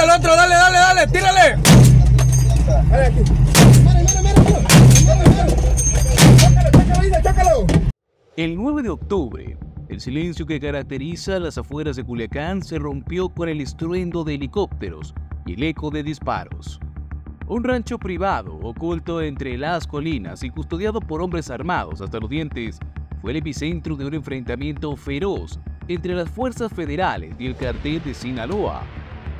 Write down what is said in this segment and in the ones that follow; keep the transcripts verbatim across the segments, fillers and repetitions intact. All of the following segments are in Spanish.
está el otro, dale, dale, dale, tírale. Dale aquí. Mira, mira, mira. Chácalo, chácalo, chácalo. El nueve de octubre, el silencio que caracteriza las afueras de Culiacán se rompió con el estruendo de helicópteros y el eco de disparos. Un rancho privado, oculto entre las colinas y custodiado por hombres armados hasta los dientes, fue el epicentro de un enfrentamiento feroz entre las fuerzas federales y el Cártel de Sinaloa.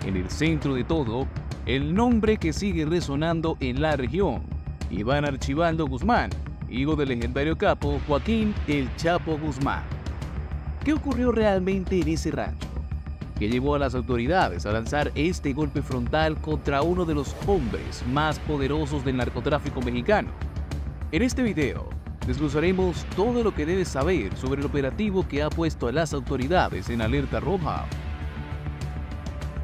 En el centro de todo, el nombre que sigue resonando en la región, Iván Archivaldo Guzmán, hijo del legendario capo Joaquín el Chapo Guzmán. ¿Qué ocurrió realmente en ese rancho que llevó a las autoridades a lanzar este golpe frontal contra uno de los hombres más poderosos del narcotráfico mexicano? En este video desglosaremos todo lo que debes saber sobre el operativo que ha puesto a las autoridades en alerta roja.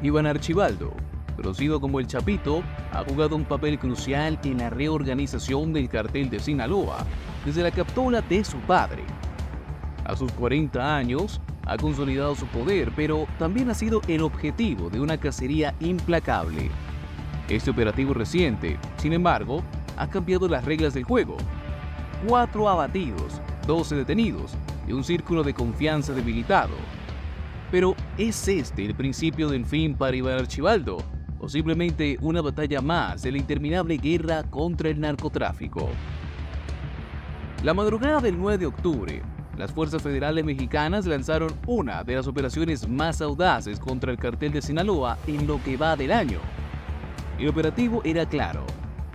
Iván Archivaldo, conocido como El Chapito, ha jugado un papel crucial en la reorganización del Cártel de Sinaloa desde la captura de su padre. A sus cuarenta años, ha consolidado su poder, pero también ha sido el objetivo de una cacería implacable. Este operativo reciente, sin embargo, ha cambiado las reglas del juego. Cuatro abatidos, doce detenidos y un círculo de confianza debilitado. Pero, ¿es este el principio del fin para Iván Archivaldo? ¿O simplemente una batalla más de la interminable guerra contra el narcotráfico? La madrugada del nueve de octubre, las fuerzas federales mexicanas lanzaron una de las operaciones más audaces contra el Cártel de Sinaloa en lo que va del año. El operativo era claro: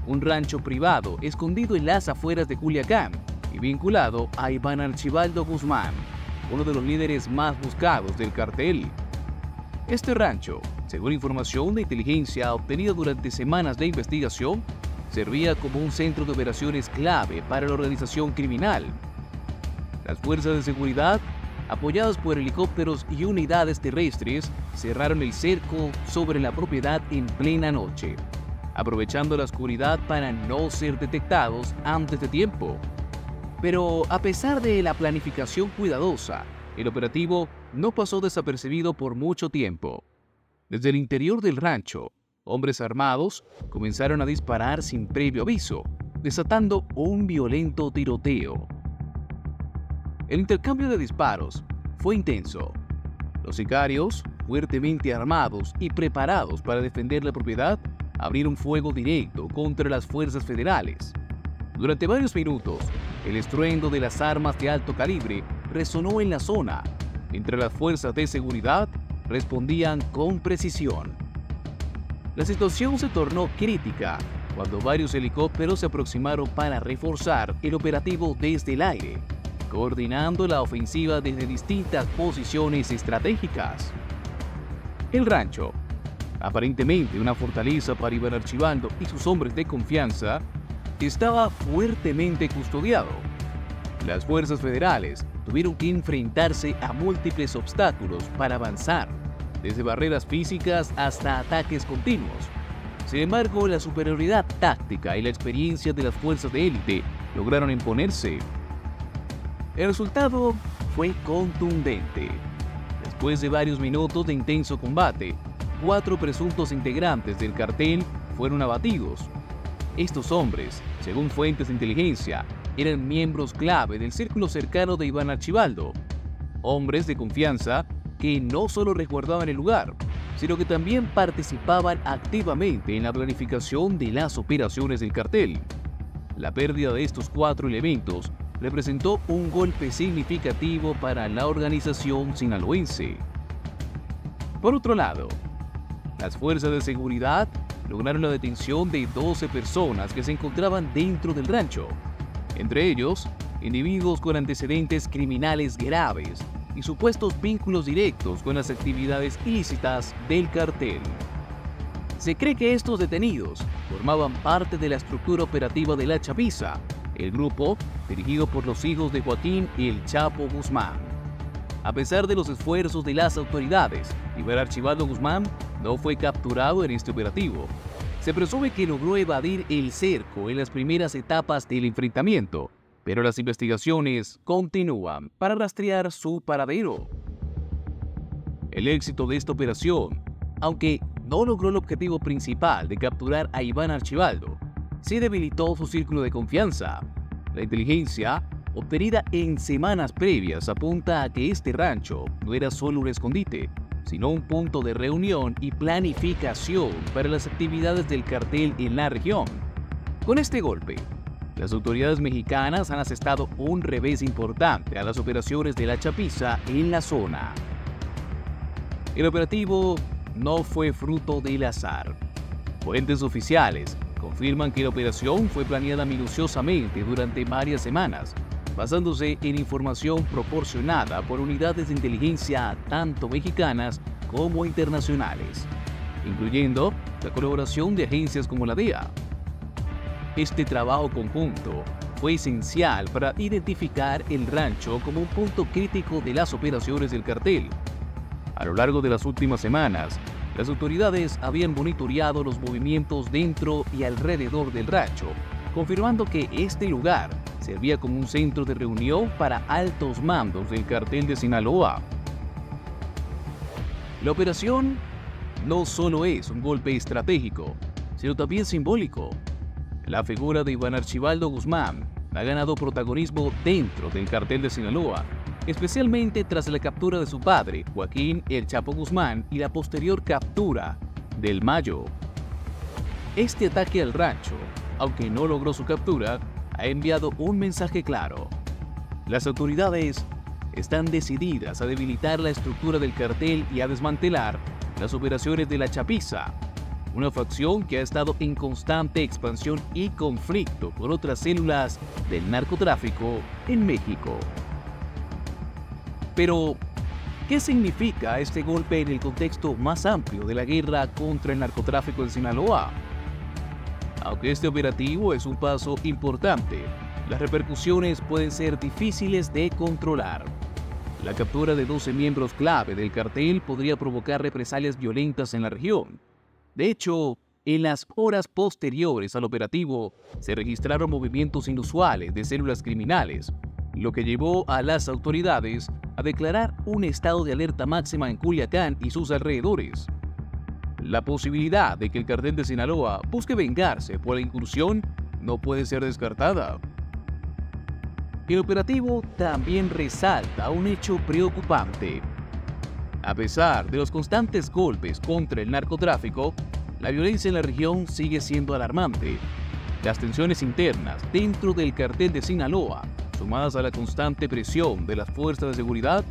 un rancho privado escondido en las afueras de Culiacán y vinculado a Iván Archivaldo Guzmán, uno de los líderes más buscados del cartel. Este rancho, según información de inteligencia obtenida durante semanas de investigación, servía como un centro de operaciones clave para la organización criminal. Las fuerzas de seguridad, apoyadas por helicópteros y unidades terrestres, cerraron el cerco sobre la propiedad en plena noche, aprovechando la oscuridad para no ser detectados antes de tiempo. Pero a pesar de la planificación cuidadosa, el operativo no pasó desapercibido por mucho tiempo. Desde el interior del rancho, hombres armados comenzaron a disparar sin previo aviso, desatando un violento tiroteo. El intercambio de disparos fue intenso. Los sicarios, fuertemente armados y preparados para defender la propiedad, abrieron fuego directo contra las fuerzas federales. Durante varios minutos, el estruendo de las armas de alto calibre resonó en la zona, mientras las fuerzas de seguridad respondían con precisión. La situación se tornó crítica cuando varios helicópteros se aproximaron para reforzar el operativo desde el aire, coordinando la ofensiva desde distintas posiciones estratégicas. El rancho, aparentemente una fortaleza para Iván Archivaldo y sus hombres de confianza, estaba fuertemente custodiado. Las fuerzas federales tuvieron que enfrentarse a múltiples obstáculos para avanzar, desde barreras físicas hasta ataques continuos. Sin embargo, la superioridad táctica y la experiencia de las fuerzas de élite lograron imponerse. El resultado fue contundente. Después de varios minutos de intenso combate, cuatro presuntos integrantes del cartel fueron abatidos. Estos hombres, según fuentes de inteligencia, eran miembros clave del círculo cercano de Iván Archivaldo, hombres de confianza que no solo resguardaban el lugar, sino que también participaban activamente en la planificación de las operaciones del cartel. La pérdida de estos cuatro elementos representó un golpe significativo para la organización sinaloense. Por otro lado, las fuerzas de seguridad lograron la detención de doce personas que se encontraban dentro del rancho, entre ellos individuos con antecedentes criminales graves y supuestos vínculos directos con las actividades ilícitas del cartel. Se cree que estos detenidos formaban parte de la estructura operativa de La Chapiza, el grupo dirigido por los hijos de Joaquín y el Chapo Guzmán. A pesar de los esfuerzos de las autoridades, Iván Archivaldo Guzmán no fue capturado en este operativo. Se presume que logró evadir el cerco en las primeras etapas del enfrentamiento, pero las investigaciones continúan para rastrear su paradero. El éxito de esta operación, aunque no logró el objetivo principal de capturar a Iván Archivaldo, sí debilitó su círculo de confianza. La inteligencia obtenida en semanas previas apunta a que este rancho no era solo un escondite, sino un punto de reunión y planificación para las actividades del cartel en la región. Con este golpe, las autoridades mexicanas han asestado un revés importante a las operaciones de La Chapiza en la zona. El operativo no fue fruto del azar. Fuentes oficiales confirman que la operación fue planeada minuciosamente durante varias semanas, basándose en información proporcionada por unidades de inteligencia tanto mexicanas como internacionales, incluyendo la colaboración de agencias como la D E A. Este trabajo conjunto fue esencial para identificar el rancho como un punto crítico de las operaciones del cartel. A lo largo de las últimas semanas, las autoridades habían monitoreado los movimientos dentro y alrededor del rancho, confirmando que este lugar servía como un centro de reunión para altos mandos del cartel de Sinaloa. La operación no solo es un golpe estratégico, sino también simbólico. La figura de Iván Archivaldo Guzmán ha ganado protagonismo dentro del cartel de Sinaloa, especialmente tras la captura de su padre, Joaquín el Chapo Guzmán, y la posterior captura del Mayo. Este ataque al rancho, aunque no logró su captura, ha enviado un mensaje claro. Las autoridades están decididas a debilitar la estructura del cartel y a desmantelar las operaciones de La Chapiza, una facción que ha estado en constante expansión y conflicto con otras células del narcotráfico en México. Pero, ¿qué significa este golpe en el contexto más amplio de la guerra contra el narcotráfico en Sinaloa? Aunque este operativo es un paso importante, las repercusiones pueden ser difíciles de controlar. La captura de doce miembros clave del cartel podría provocar represalias violentas en la región. De hecho, en las horas posteriores al operativo, se registraron movimientos inusuales de células criminales, lo que llevó a las autoridades a declarar un estado de alerta máxima en Culiacán y sus alrededores. La posibilidad de que el cartel de Sinaloa busque vengarse por la incursión no puede ser descartada. El operativo también resalta un hecho preocupante. A pesar de los constantes golpes contra el narcotráfico, la violencia en la región sigue siendo alarmante. Las tensiones internas dentro del cartel de Sinaloa, sumadas a la constante presión de las fuerzas de seguridad,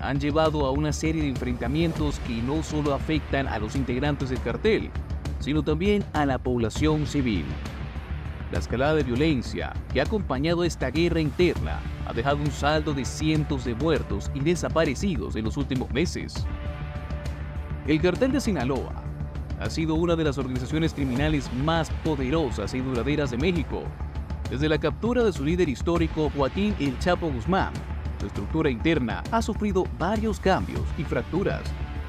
han llevado a una serie de enfrentamientos que no solo afectan a los integrantes del cartel, sino también a la población civil. La escalada de violencia que ha acompañado esta guerra interna ha dejado un saldo de cientos de muertos y desaparecidos en los últimos meses. El cartel de Sinaloa ha sido una de las organizaciones criminales más poderosas y duraderas de México. Desde la captura de su líder histórico, Joaquín el Chapo Guzmán, su estructura interna ha sufrido varios cambios y fracturas,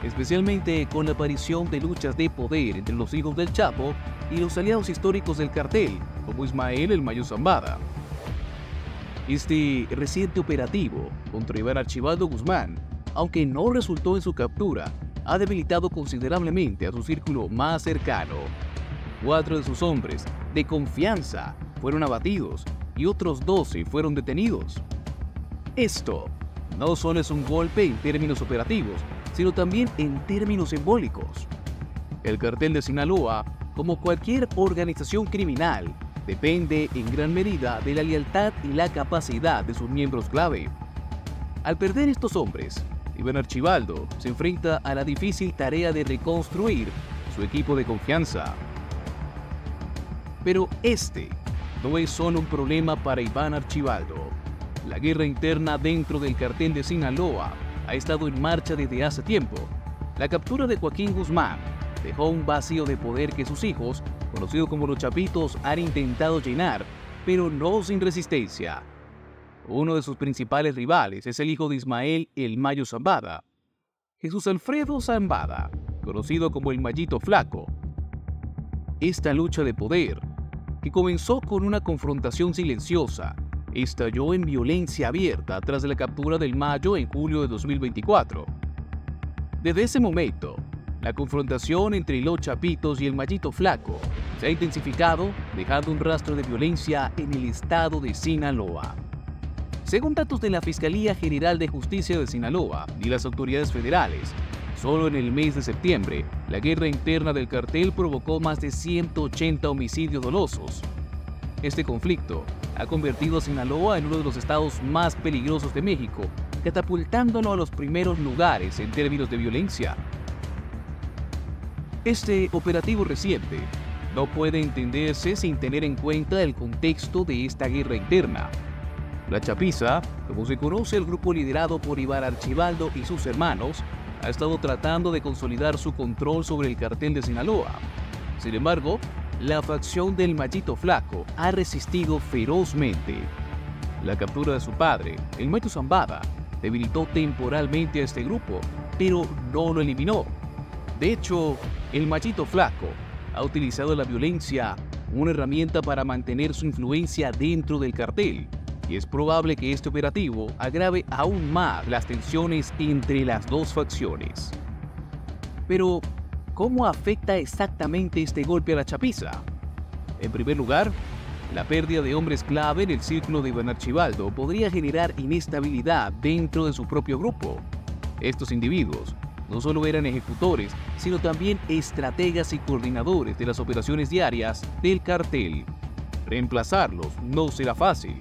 especialmente con la aparición de luchas de poder entre los hijos del Chapo y los aliados históricos del cartel, como Ismael el Mayo Zambada. Este reciente operativo contra Iván Archivaldo Guzmán, aunque no resultó en su captura, ha debilitado considerablemente a su círculo más cercano. Cuatro de sus hombres de confianza fueron abatidos y otros doce fueron detenidos. Esto no solo es un golpe en términos operativos, sino también en términos simbólicos. El cartel de Sinaloa, como cualquier organización criminal, depende en gran medida de la lealtad y la capacidad de sus miembros clave. Al perder estos hombres, Iván Archivaldo se enfrenta a la difícil tarea de reconstruir su equipo de confianza. Pero este no es solo un problema para Iván Archivaldo. La guerra interna dentro del cartel de Sinaloa ha estado en marcha desde hace tiempo. La captura de Joaquín Guzmán dejó un vacío de poder que sus hijos, conocidos como los Chapitos, han intentado llenar, pero no sin resistencia. Uno de sus principales rivales es el hijo de Ismael el Mayo Zambada, Jesús Alfredo Zambada, conocido como el Mayito Flaco. Esta lucha de poder, que comenzó con una confrontación silenciosa, estalló en violencia abierta tras la captura del Mayo en julio de dos mil veinticuatro. Desde ese momento, La confrontación entre los Chapitos y el Mayito Flaco se ha intensificado, dejando un rastro de violencia en el estado de Sinaloa. Según datos de la Fiscalía General de Justicia de Sinaloa y las autoridades federales, solo en el mes de septiembre, la guerra interna del cartel provocó más de ciento ochenta homicidios dolosos. Este conflicto ha convertido a Sinaloa en uno de los estados más peligrosos de México, catapultándolo a los primeros lugares en términos de violencia. Este operativo reciente no puede entenderse sin tener en cuenta el contexto de esta guerra interna. La Chapiza, como se conoce el grupo liderado por Iván Archivaldo y sus hermanos, ha estado tratando de consolidar su control sobre el cartel de Sinaloa. Sin embargo, la facción del Mayito Flaco ha resistido ferozmente. La captura de su padre, el Mayo Zambada, debilitó temporalmente a este grupo, pero no lo eliminó. De hecho, el Mayito Flaco ha utilizado la violencia como una herramienta para mantener su influencia dentro del cartel, y es probable que este operativo agrave aún más las tensiones entre las dos facciones. Pero, ¿cómo afecta exactamente este golpe a la Chapiza? En primer lugar, la pérdida de hombres clave en el círculo de Iván Archivaldo podría generar inestabilidad dentro de su propio grupo. Estos individuos no solo eran ejecutores, sino también estrategas y coordinadores de las operaciones diarias del cartel. Reemplazarlos no será fácil,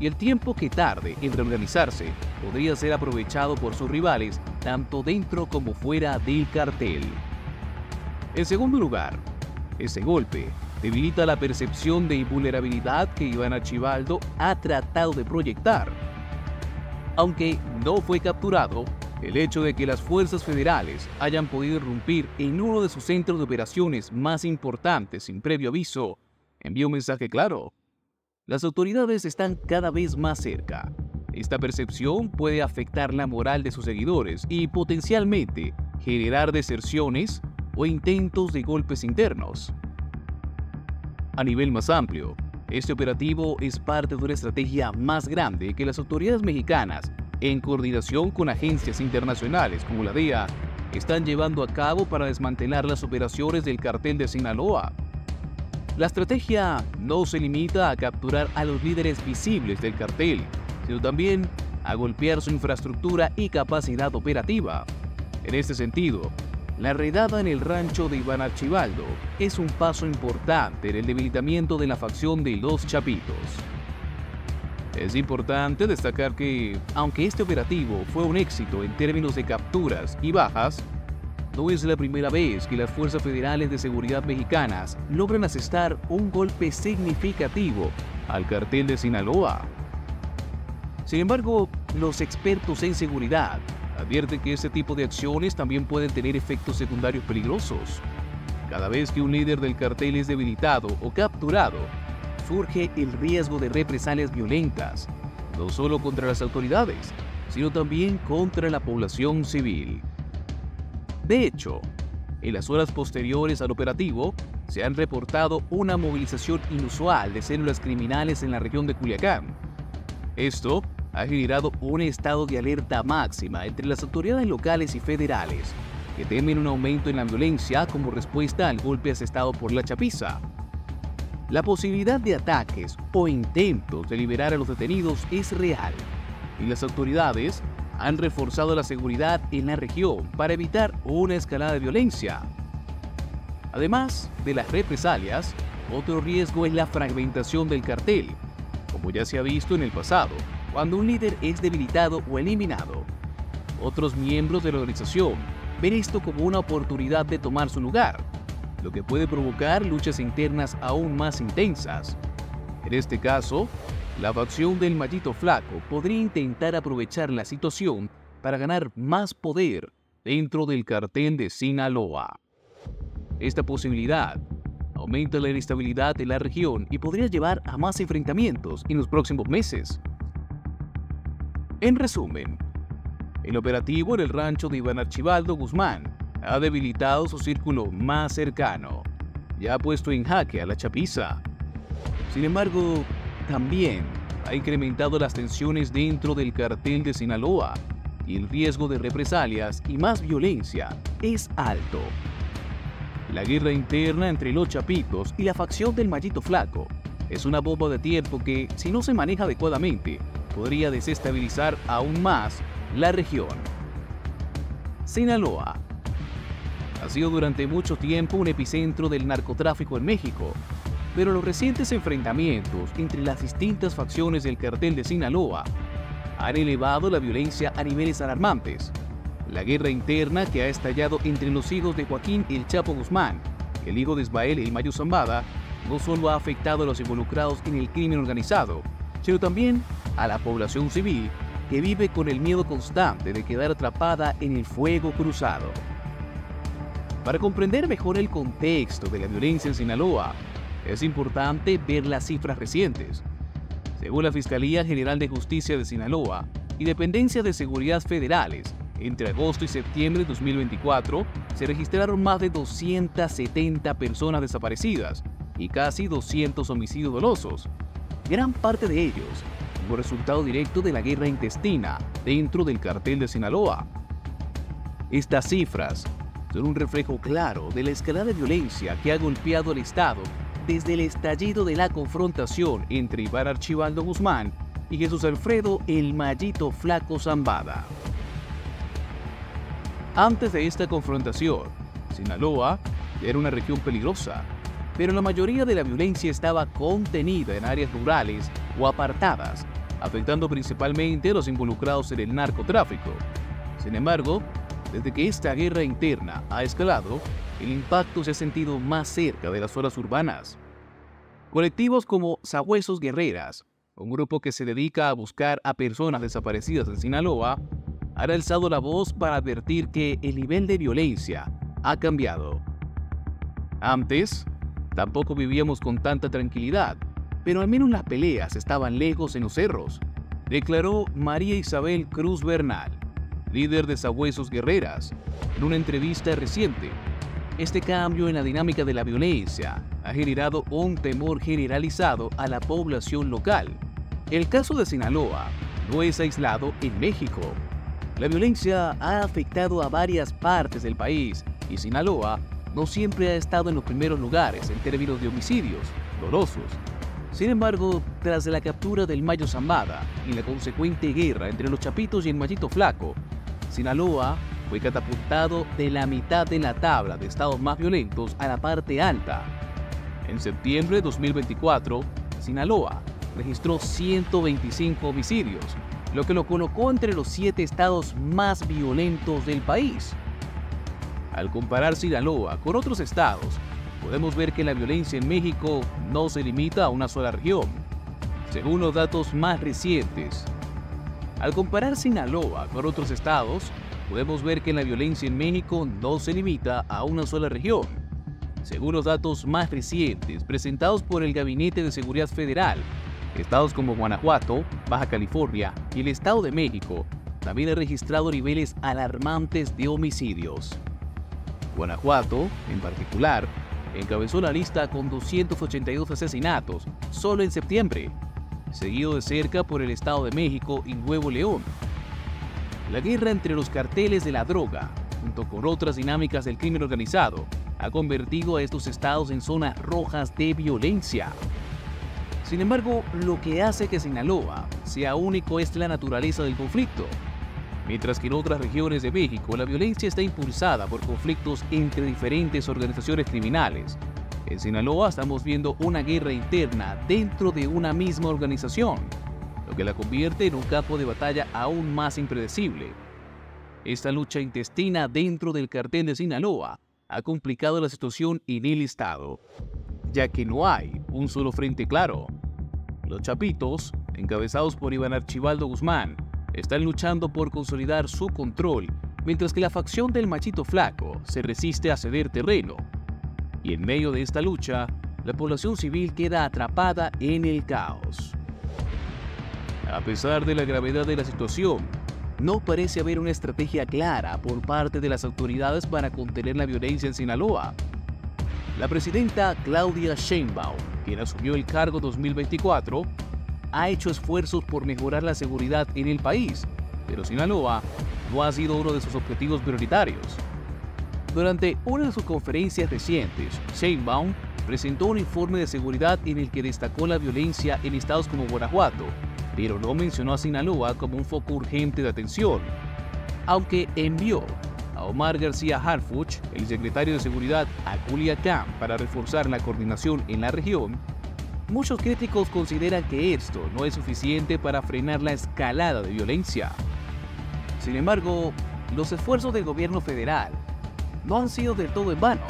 y el tiempo que tarde en reorganizarse podría ser aprovechado por sus rivales, tanto dentro como fuera del cartel. En segundo lugar, ese golpe debilita la percepción de invulnerabilidad que Iván Archivaldo ha tratado de proyectar. Aunque no fue capturado, el hecho de que las fuerzas federales hayan podido irrumpir en uno de sus centros de operaciones más importantes sin previo aviso envía un mensaje claro. Las autoridades están cada vez más cerca. Esta percepción puede afectar la moral de sus seguidores y potencialmente generar deserciones o intentos de golpes internos. A nivel más amplio, este operativo es parte de una estrategia más grande que las autoridades mexicanas, en coordinación con agencias internacionales como la D E A, están llevando a cabo para desmantelar las operaciones del cartel de Sinaloa. La estrategia no se limita a capturar a los líderes visibles del cartel, sino también a golpear su infraestructura y capacidad operativa. En este sentido, la redada en el rancho de Iván Archivaldo es un paso importante en el debilitamiento de la facción de los Chapitos. Es importante destacar que, aunque este operativo fue un éxito en términos de capturas y bajas, no es la primera vez que las Fuerzas Federales de Seguridad mexicanas logran asestar un golpe significativo al cartel de Sinaloa. Sin embargo, los expertos en seguridad advierten que este tipo de acciones también pueden tener efectos secundarios peligrosos. Cada vez que un líder del cartel es debilitado o capturado, surge el riesgo de represalias violentas, no solo contra las autoridades, sino también contra la población civil. De hecho, en las horas posteriores al operativo, se han reportado una movilización inusual de células criminales en la región de Culiacán. Esto ha generado un estado de alerta máxima entre las autoridades locales y federales, que temen un aumento en la violencia como respuesta al golpe asestado por la Chapiza. La posibilidad de ataques o intentos de liberar a los detenidos es real, y las autoridades han reforzado la seguridad en la región para evitar una escalada de violencia. Además de las represalias, otro riesgo es la fragmentación del cartel, como ya se ha visto en el pasado, cuando un líder es debilitado o eliminado. Otros miembros de la organización ven esto como una oportunidad de tomar su lugar, lo que puede provocar luchas internas aún más intensas. En este caso, la facción del Mayito Flaco podría intentar aprovechar la situación para ganar más poder dentro del cartel de Sinaloa. Esta posibilidad aumenta la inestabilidad de la región y podría llevar a más enfrentamientos en los próximos meses. En resumen, el operativo en el rancho de Iván Archivaldo Guzmán ha debilitado su círculo más cercano y ha puesto en jaque a la Chapiza. Sin embargo, también ha incrementado las tensiones dentro del cartel de Sinaloa, el riesgo de represalias y más violencia es alto. La guerra interna entre los chapitos y la facción del Mayito Flaco es una bomba de tiempo que, si no se maneja adecuadamente, podría desestabilizar aún más la región. Sinaloa ha sido durante mucho tiempo un epicentro del narcotráfico en México, pero los recientes enfrentamientos entre las distintas facciones del Cártel de Sinaloa han elevado la violencia a niveles alarmantes. La guerra interna que ha estallado entre los hijos de Joaquín el Chapo Guzmán, el hijo de Ismael el Mayo Zambada, no solo ha afectado a los involucrados en el crimen organizado, sino también a la población civil que vive con el miedo constante de quedar atrapada en el fuego cruzado. Para comprender mejor el contexto de la violencia en Sinaloa, es importante ver las cifras recientes. Según la Fiscalía General de Justicia de Sinaloa y dependencias de seguridad federales, entre agosto y septiembre de dos mil veinticuatro se registraron más de doscientas setenta personas desaparecidas y casi doscientos homicidios dolosos, gran parte de ellos como resultado directo de la guerra intestina dentro del Cártel de Sinaloa. Estas cifras son un reflejo claro de la escalada de violencia que ha golpeado al Estado desde el estallido de la confrontación entre Iván Archivaldo Guzmán y Jesús Alfredo el Mayito Flaco Zambada. Antes de esta confrontación, Sinaloa era una región peligrosa, pero la mayoría de la violencia estaba contenida en áreas rurales o apartadas, afectando principalmente a los involucrados en el narcotráfico. Sin embargo, desde que esta guerra interna ha escalado, el impacto se ha sentido más cerca de las zonas urbanas. Colectivos como Sabuesos Guerreras, un grupo que se dedica a buscar a personas desaparecidas en Sinaloa, han alzado la voz para advertir que el nivel de violencia ha cambiado. Antes, tampoco vivíamos con tanta tranquilidad, pero al menos las peleas estaban lejos en los cerros, declaró María Isabel Cruz Bernal, líder de Sabuesos Guerreras, en una entrevista reciente. Este cambio en la dinámica de la violencia ha generado un temor generalizado a la población local. El caso de Sinaloa no es aislado en México. La violencia ha afectado a varias partes del país y Sinaloa no siempre ha estado en los primeros lugares en términos de homicidios dolosos. Sin embargo, tras la captura del Mayo Zambada y la consecuente guerra entre los chapitos y el Mayito Flaco, Sinaloa fue catapultado de la mitad de la tabla de estados más violentos a la parte alta. En septiembre de dos mil veinticuatro, Sinaloa registró ciento veinticinco homicidios, lo que lo colocó entre los siete estados más violentos del país. Al comparar Sinaloa con otros estados, podemos ver que la violencia en México no se limita a una sola región. Según los datos más recientes, al comparar Sinaloa con otros estados, podemos ver que la violencia en México no se limita a una sola región. Según los datos más recientes presentados por el Gabinete de Seguridad Federal, estados como Guanajuato, Baja California y el Estado de México también han registrado niveles alarmantes de homicidios. Guanajuato, en particular, encabezó la lista con doscientos ochenta y dos asesinatos solo en septiembre, seguido de cerca por el Estado de México y Nuevo León. La guerra entre los carteles de la droga, junto con otras dinámicas del crimen organizado, ha convertido a estos estados en zonas rojas de violencia. Sin embargo, lo que hace que Sinaloa sea único es la naturaleza del conflicto. Mientras que en otras regiones de México la violencia está impulsada por conflictos entre diferentes organizaciones criminales, en Sinaloa estamos viendo una guerra interna dentro de una misma organización, lo que la convierte en un campo de batalla aún más impredecible. Esta lucha intestina dentro del Cártel de Sinaloa ha complicado la situación en el estado, ya que no hay un solo frente claro. Los chapitos, encabezados por Iván Archivaldo Guzmán, están luchando por consolidar su control, mientras que la facción del Mayito Flaco se resiste a ceder terreno. Y en medio de esta lucha, la población civil queda atrapada en el caos. A pesar de la gravedad de la situación, no parece haber una estrategia clara por parte de las autoridades para contener la violencia en Sinaloa. La presidenta Claudia Sheinbaum, quien asumió el cargo en dos mil veinticuatro, ha hecho esfuerzos por mejorar la seguridad en el país, pero Sinaloa no ha sido uno de sus objetivos prioritarios. Durante una de sus conferencias recientes, Sheinbaum presentó un informe de seguridad en el que destacó la violencia en estados como Guanajuato, pero no mencionó a Sinaloa como un foco urgente de atención, aunque envió a Omar García Harfuch, el secretario de Seguridad, a Culiacán para reforzar la coordinación en la región. Muchos críticos consideran que esto no es suficiente para frenar la escalada de violencia. Sin embargo, los esfuerzos del gobierno federal no han sido del todo en vano.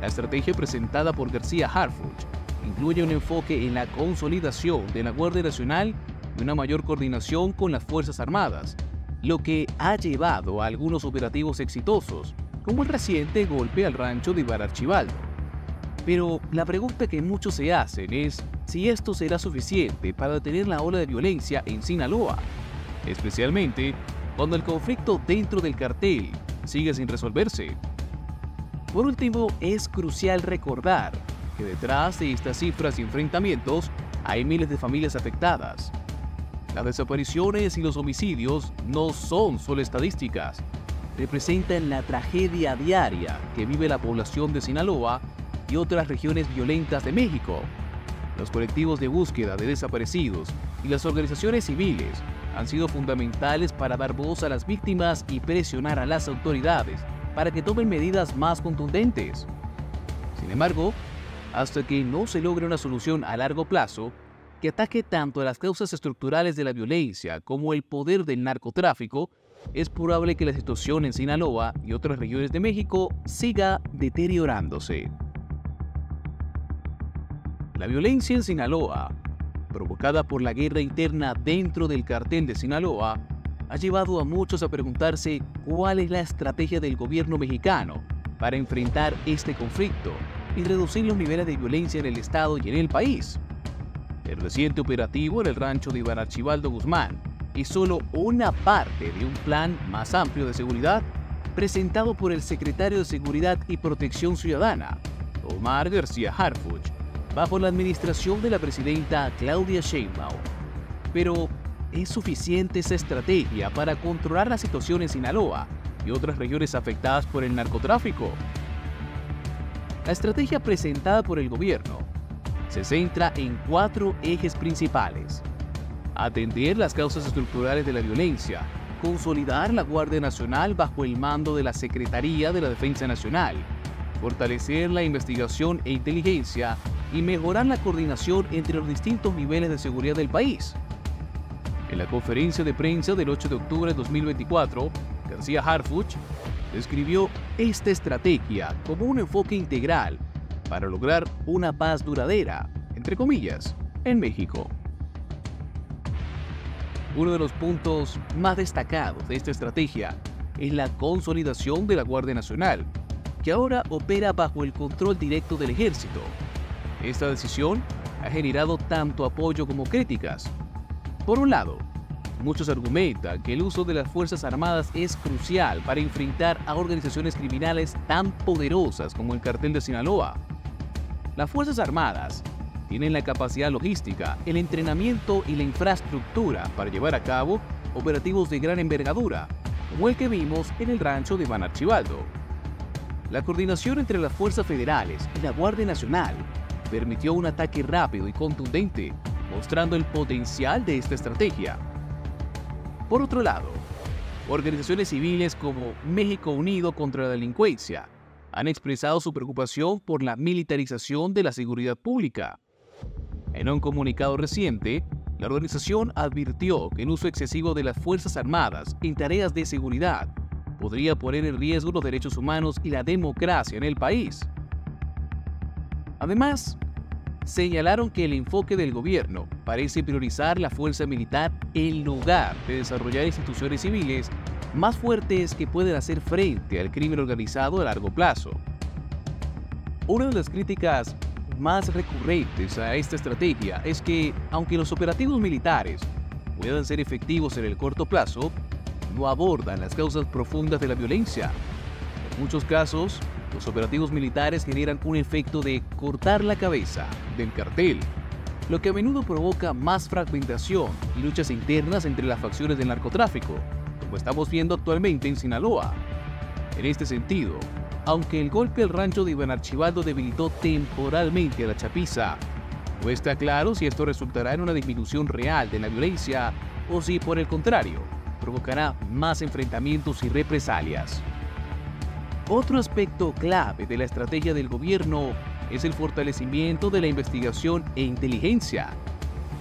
La estrategia presentada por García Harfuch incluye un enfoque en la consolidación de la Guardia Nacional y una mayor coordinación con las Fuerzas Armadas, lo que ha llevado a algunos operativos exitosos, como el reciente golpe al rancho de Iván Archivaldo. Pero la pregunta que muchos se hacen es si esto será suficiente para detener la ola de violencia en Sinaloa, especialmente cuando el conflicto dentro del cartel sigue sin resolverse. Por último, es crucial recordar que detrás de estas cifras y enfrentamientos hay miles de familias afectadas. Las desapariciones y los homicidios no son solo estadísticas, representan la tragedia diaria que vive la población de Sinaloa y otras regiones violentas de México. Los colectivos de búsqueda de desaparecidos y las organizaciones civiles han sido fundamentales para dar voz a las víctimas y presionar a las autoridades para que tomen medidas más contundentes. Sin embargo, hasta que no se logre una solución a largo plazo, que ataque tanto a las causas estructurales de la violencia como el poder del narcotráfico, es probable que la situación en Sinaloa y otras regiones de México siga deteriorándose. La violencia en Sinaloa, provocada por la guerra interna dentro del cartel de Sinaloa, ha llevado a muchos a preguntarse cuál es la estrategia del gobierno mexicano para enfrentar este conflicto y reducir los niveles de violencia en el estado y en el país. El reciente operativo en el rancho de Iván Archivaldo Guzmán es solo una parte de un plan más amplio de seguridad presentado por el secretario de Seguridad y Protección Ciudadana, Omar García Harfuch, bajo la administración de la presidenta Claudia Sheinbaum. Pero, ¿es suficiente esa estrategia para controlar la situación en Sinaloa y otras regiones afectadas por el narcotráfico? La estrategia presentada por el gobierno se centra en cuatro ejes principales: atender las causas estructurales de la violencia, consolidar la Guardia Nacional bajo el mando de la Secretaría de la Defensa Nacional, fortalecer la investigación e inteligencia y mejorar la coordinación entre los distintos niveles de seguridad del país. En la conferencia de prensa del ocho de octubre de dos mil veinticuatro, García Harfuch describió esta estrategia como un enfoque integral para lograr una paz duradera, entre comillas, en México. Uno de los puntos más destacados de esta estrategia es la consolidación de la Guardia Nacional, que ahora opera bajo el control directo del Ejército. Esta decisión ha generado tanto apoyo como críticas. Por un lado, muchos argumentan que el uso de las Fuerzas Armadas es crucial para enfrentar a organizaciones criminales tan poderosas como el Cartel de Sinaloa. Las Fuerzas Armadas tienen la capacidad logística, el entrenamiento y la infraestructura para llevar a cabo operativos de gran envergadura, como el que vimos en el rancho de Iván Archivaldo. La coordinación entre las fuerzas federales y la Guardia Nacional permitió un ataque rápido y contundente, mostrando el potencial de esta estrategia. Por otro lado, organizaciones civiles como México Unido contra la Delincuencia han expresado su preocupación por la militarización de la seguridad pública. En un comunicado reciente, la organización advirtió que el uso excesivo de las Fuerzas Armadas en tareas de seguridad podría poner en riesgo los derechos humanos y la democracia en el país. Además, señalaron que el enfoque del gobierno parece priorizar la fuerza militar en lugar de desarrollar instituciones civiles más fuertes que pueden hacer frente al crimen organizado a largo plazo. Una de las críticas más recurrentes a esta estrategia es que, aunque los operativos militares puedan ser efectivos en el corto plazo, no abordan las causas profundas de la violencia. En muchos casos, los operativos militares generan un efecto de cortar la cabeza del cartel, lo que a menudo provoca más fragmentación y luchas internas entre las facciones del narcotráfico, como estamos viendo actualmente en Sinaloa. En este sentido, aunque el golpe al rancho de Iván Archivaldo debilitó temporalmente a la chapiza, no está claro si esto resultará en una disminución real de la violencia o si, por el contrario, provocará más enfrentamientos y represalias. Otro aspecto clave de la estrategia del gobierno es el fortalecimiento de la investigación e inteligencia.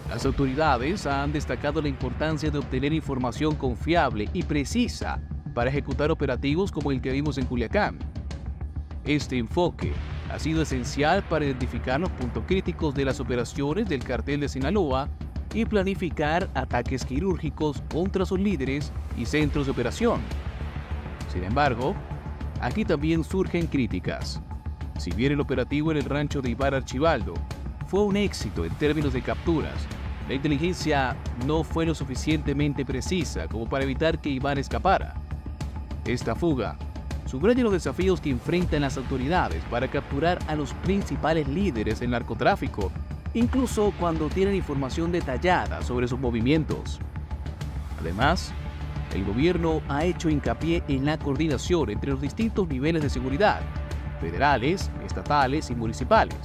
Las autoridades han destacado la importancia de obtener información confiable y precisa para ejecutar operativos como el que vimos en Culiacán. Este enfoque ha sido esencial para identificar los puntos críticos de las operaciones del Cártel de Sinaloa y planificar ataques quirúrgicos contra sus líderes y centros de operación. Sin embargo, aquí también surgen críticas. Si bien el operativo en el rancho de Iván Archivaldo fue un éxito en términos de capturas, la inteligencia no fue lo suficientemente precisa como para evitar que Iván escapara. Esta fuga subraya los desafíos que enfrentan las autoridades para capturar a los principales líderes del narcotráfico, incluso cuando tienen información detallada sobre sus movimientos. Además, el gobierno ha hecho hincapié en la coordinación entre los distintos niveles de seguridad, federales, estatales y municipales.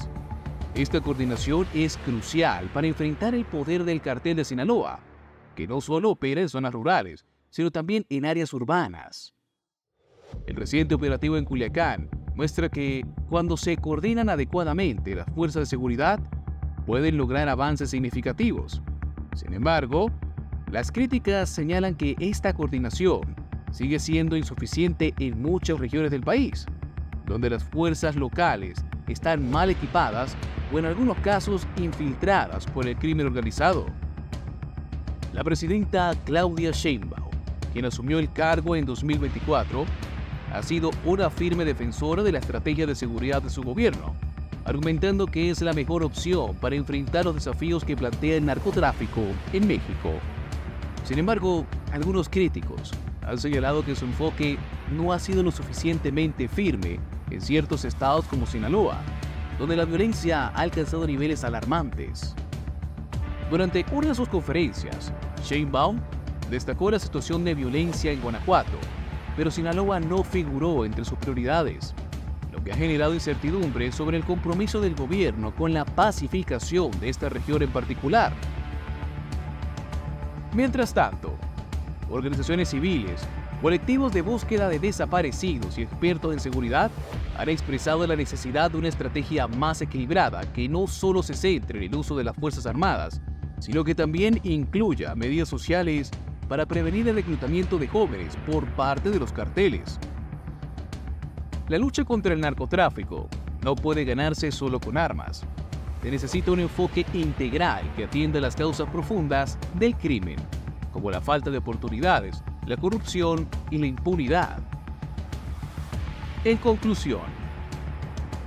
Esta coordinación es crucial para enfrentar el poder del Cártel de Sinaloa, que no solo opera en zonas rurales, sino también en áreas urbanas. El reciente operativo en Culiacán muestra que, cuando se coordinan adecuadamente las fuerzas de seguridad, pueden lograr avances significativos. Sin embargo, las críticas señalan que esta coordinación sigue siendo insuficiente en muchas regiones del país, donde las fuerzas locales están mal equipadas o en algunos casos infiltradas por el crimen organizado. La presidenta Claudia Sheinbaum, quien asumió el cargo en dos mil veinticuatro, ha sido una firme defensora de la estrategia de seguridad de su gobierno, argumentando que es la mejor opción para enfrentar los desafíos que plantea el narcotráfico en México. Sin embargo, algunos críticos han señalado que su enfoque no ha sido lo suficientemente firme en ciertos estados como Sinaloa, donde la violencia ha alcanzado niveles alarmantes. Durante una de sus conferencias, Sheinbaum destacó la situación de violencia en Guanajuato, pero Sinaloa no figuró entre sus prioridades, lo que ha generado incertidumbre sobre el compromiso del gobierno con la pacificación de esta región en particular. Mientras tanto, organizaciones civiles, colectivos de búsqueda de desaparecidos y expertos en seguridad han expresado la necesidad de una estrategia más equilibrada que no solo se centre en el uso de las Fuerzas Armadas, sino que también incluya medidas sociales para prevenir el reclutamiento de jóvenes por parte de los carteles. La lucha contra el narcotráfico no puede ganarse solo con armas. Se necesita un enfoque integral que atienda las causas profundas del crimen, como la falta de oportunidades, la corrupción y la impunidad. En conclusión,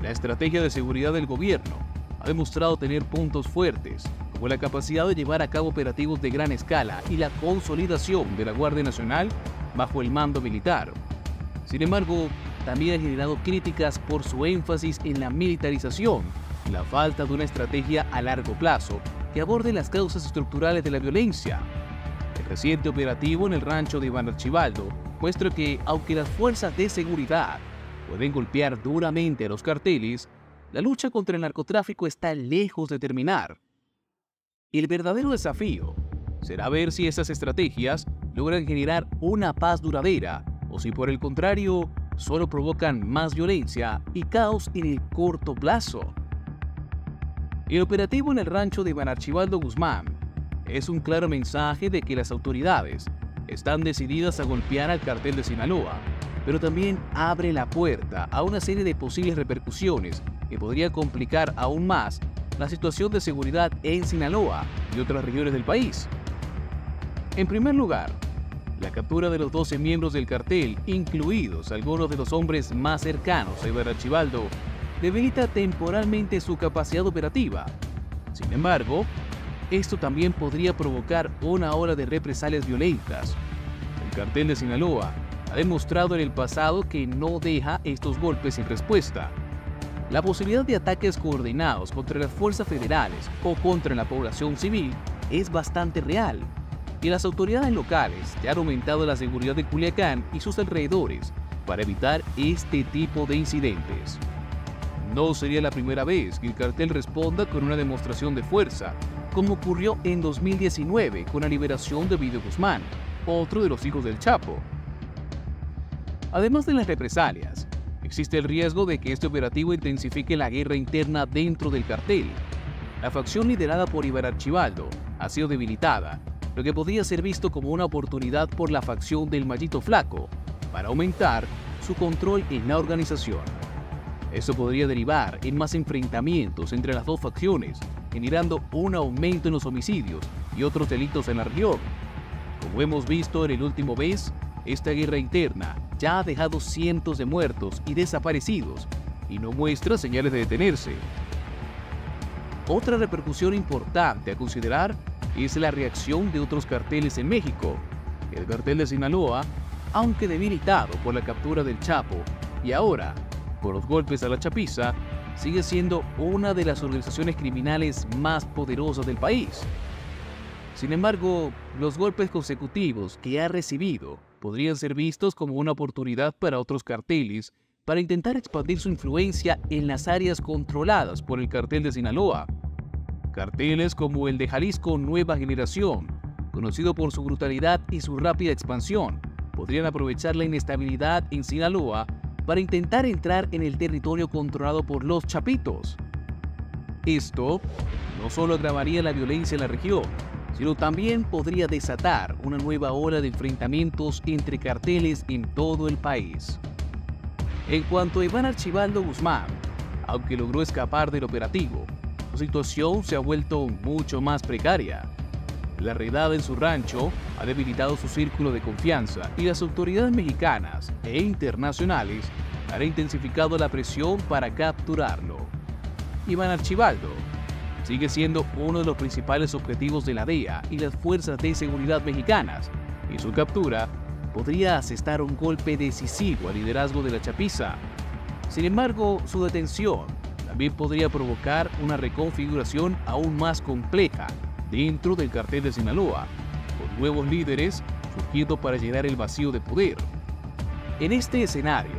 la estrategia de seguridad del gobierno ha demostrado tener puntos fuertes, como la capacidad de llevar a cabo operativos de gran escala y la consolidación de la Guardia Nacional bajo el mando militar. Sin embargo, también ha generado críticas por su énfasis en la militarización y la falta de una estrategia a largo plazo que aborde las causas estructurales de la violencia. El reciente operativo en el rancho de Iván Archivaldo muestra que, aunque las fuerzas de seguridad pueden golpear duramente a los carteles, la lucha contra el narcotráfico está lejos de terminar. El verdadero desafío será ver si esas estrategias logran generar una paz duradera o si, por el contrario, solo provocan más violencia y caos en el corto plazo. El operativo en el rancho de Iván Archivaldo Guzmán es un claro mensaje de que las autoridades están decididas a golpear al Cártel de Sinaloa, pero también abre la puerta a una serie de posibles repercusiones que podría complicar aún más la situación de seguridad en Sinaloa y otras regiones del país. En primer lugar, la captura de los doce miembros del cartel, incluidos algunos de los hombres más cercanos a Iván Archivaldo, debilita temporalmente su capacidad operativa. Sin embargo, esto también podría provocar una ola de represalias violentas. El Cártel de Sinaloa ha demostrado en el pasado que no deja estos golpes sin respuesta. La posibilidad de ataques coordinados contra las fuerzas federales o contra la población civil es bastante real, y las autoridades locales ya han aumentado la seguridad de Culiacán y sus alrededores para evitar este tipo de incidentes. No sería la primera vez que el cartel responda con una demostración de fuerza, como ocurrió en dos mil diecinueve con la liberación de Ovidio Guzmán, otro de los hijos del Chapo. Además de las represalias, existe el riesgo de que este operativo intensifique la guerra interna dentro del cartel. La facción liderada por Iván Archivaldo ha sido debilitada, lo que podría ser visto como una oportunidad por la facción del Mayito Flaco para aumentar su control en la organización. Eso podría derivar en más enfrentamientos entre las dos facciones, generando un aumento en los homicidios y otros delitos en la región. Como hemos visto en el último mes, esta guerra interna ya ha dejado cientos de muertos y desaparecidos y no muestra señales de detenerse. Otra repercusión importante a considerar es la reacción de otros carteles en México. El cartel de Sinaloa, aunque debilitado por la captura del Chapo y ahora por los golpes a La Chapiza, sigue siendo una de las organizaciones criminales más poderosas del país. Sin embargo, los golpes consecutivos que ha recibido podrían ser vistos como una oportunidad para otros carteles para intentar expandir su influencia en las áreas controladas por el cartel de Sinaloa. Carteles como el de Jalisco Nueva Generación, conocido por su brutalidad y su rápida expansión, podrían aprovechar la inestabilidad en Sinaloa para intentar entrar en el territorio controlado por los chapitos. Esto no solo agravaría la violencia en la región, sino también podría desatar una nueva ola de enfrentamientos entre carteles en todo el país. En cuanto a Iván Archivaldo Guzmán, aunque logró escapar del operativo, su situación se ha vuelto mucho más precaria. La redada en su rancho ha debilitado su círculo de confianza y las autoridades mexicanas e internacionales han intensificado la presión para capturarlo. Iván Archivaldo sigue siendo uno de los principales objetivos de la D E A y las fuerzas de seguridad mexicanas, y su captura podría asestar un golpe decisivo al liderazgo de La Chapiza. Sin embargo, su detención también podría provocar una reconfiguración aún más compleja dentro del cartel de Sinaloa, con nuevos líderes surgiendo para llenar el vacío de poder. En este escenario,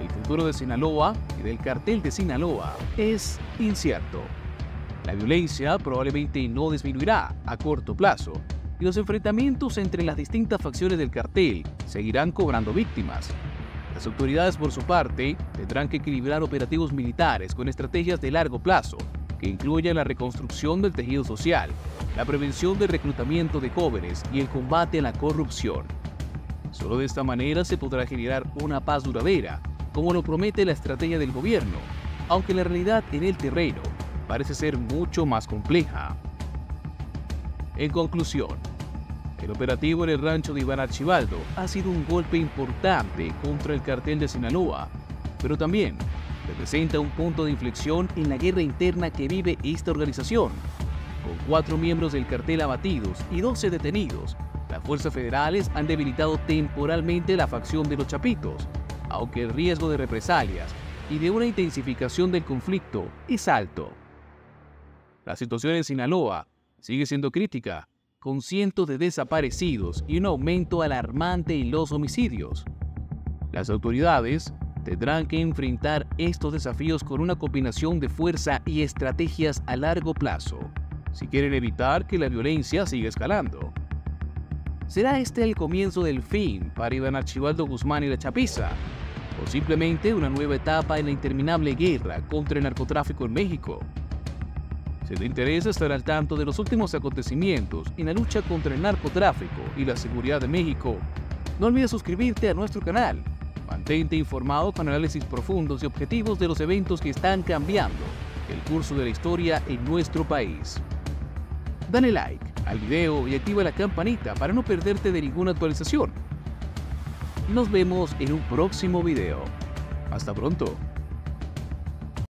el futuro de Sinaloa y del cartel de Sinaloa es incierto. La violencia probablemente no disminuirá a corto plazo y los enfrentamientos entre las distintas facciones del cartel seguirán cobrando víctimas. Las autoridades, por su parte, tendrán que equilibrar operativos militares con estrategias de largo plazo que incluyan la reconstrucción del tejido social, la prevención del reclutamiento de jóvenes y el combate a la corrupción. Solo de esta manera se podrá generar una paz duradera, como lo promete la estrategia del gobierno, aunque la realidad en el terreno parece ser mucho más compleja. En conclusión, el operativo en el rancho de Iván Archivaldo ha sido un golpe importante contra el cartel de Sinaloa, pero también representa un punto de inflexión en la guerra interna que vive esta organización. Con cuatro miembros del cartel abatidos y doce detenidos, las fuerzas federales han debilitado temporalmente la facción de los chapitos, aunque el riesgo de represalias y de una intensificación del conflicto es alto. La situación en Sinaloa sigue siendo crítica, con cientos de desaparecidos y un aumento alarmante en los homicidios. Las autoridades tendrán que enfrentar estos desafíos con una combinación de fuerza y estrategias a largo plazo, si quieren evitar que la violencia siga escalando. ¿Será este el comienzo del fin para Iván Archivaldo Guzmán y La Chapiza? ¿O simplemente una nueva etapa en la interminable guerra contra el narcotráfico en México? Si te interesa estar al tanto de los últimos acontecimientos en la lucha contra el narcotráfico y la seguridad de México, no olvides suscribirte a nuestro canal. Mantente informado con análisis profundos y objetivos de los eventos que están cambiando el curso de la historia en nuestro país. Dale like al video y activa la campanita para no perderte de ninguna actualización. Nos vemos en un próximo video. Hasta pronto.